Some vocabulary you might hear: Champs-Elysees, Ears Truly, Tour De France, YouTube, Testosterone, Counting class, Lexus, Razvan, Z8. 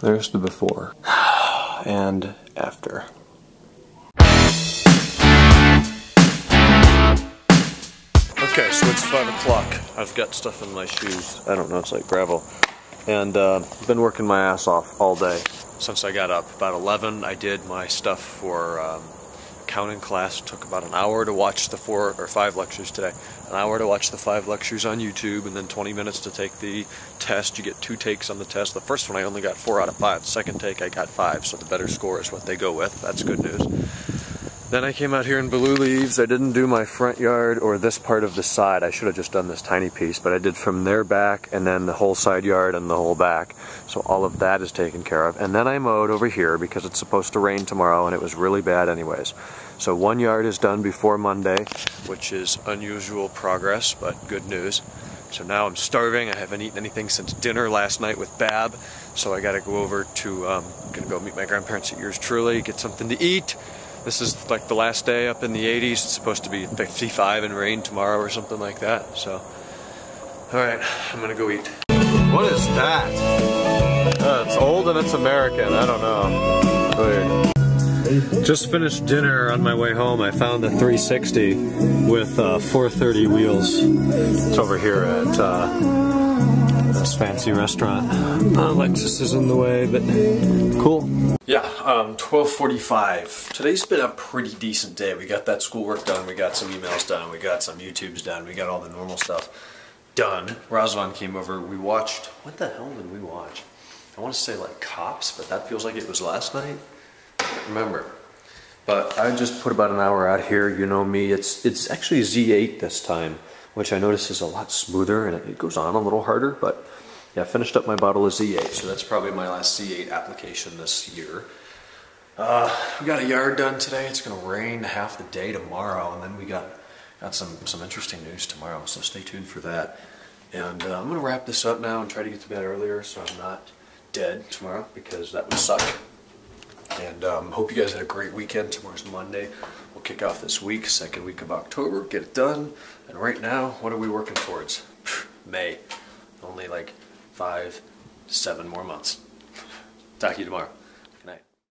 There's the before and after. Okay, so it's 5 o'clock. I've got stuff in my shoes. I don't know, it's like gravel. And I've been working my ass off all day. Since I got up, about 11, I did my stuff for counting class. It took about an hour to watch the 4 or 5 lectures today. An hour to watch the 5 lectures on YouTube, and then 20 minutes to take the test. You get 2 takes on the test. The first one I only got 4 out of 5. The second take I got 5, so the better score is what they go with. That's good news. Then I came out here and blew leaves. I didn't do my front yard or this part of the side. I should have just done this tiny piece, but I did from their back and then the whole side yard and the whole back. So all of that is taken care of. And then I mowed over here because it's supposed to rain tomorrow and it was really bad anyways. So 1 yard is done before Monday, which is unusual progress, but good news. So now I'm starving. I haven't eaten anything since dinner last night with Bab. So I gotta go over to, gonna go meet my grandparents at Ears Truly, get something to eat. This is like the last day up in the 80s. It's supposed to be 55 and rain tomorrow or something like that. So, alright, I'm gonna go eat. What is that? It's old and it's American. I don't know. Weird. Just finished dinner on my way home. I found the 360 with 430 wheels. It's over here at this fancy restaurant. Lexus is in the way, but cool. Yeah, 12:45. Today's been a pretty decent day. We got that schoolwork done, we got some emails done, we got some YouTubes done, we got all the normal stuff done. Razvan came over, we watched, what the hell did we watch? I want to say like Cops, but that feels like it was last night. I don't remember. But I just put about an hour out here, you know me. It's actually Z8 this time, which I notice is a lot smoother and it goes on a little harder, but yeah, I finished up my bottle of Z8, so that's probably my last Z8 application this year. We got a yard done today. It's gonna rain half the day tomorrow, and then we got some interesting news tomorrow, so stay tuned for that. And I'm gonna wrap this up now and try to get to bed earlier so I'm not dead tomorrow, because that would suck. And hope you guys had a great weekend. Tomorrow's Monday. We'll kick off this week, second week of October, get it done. And right now, what are we working towards? May. Only like 5, 7 more months. Talk to you tomorrow.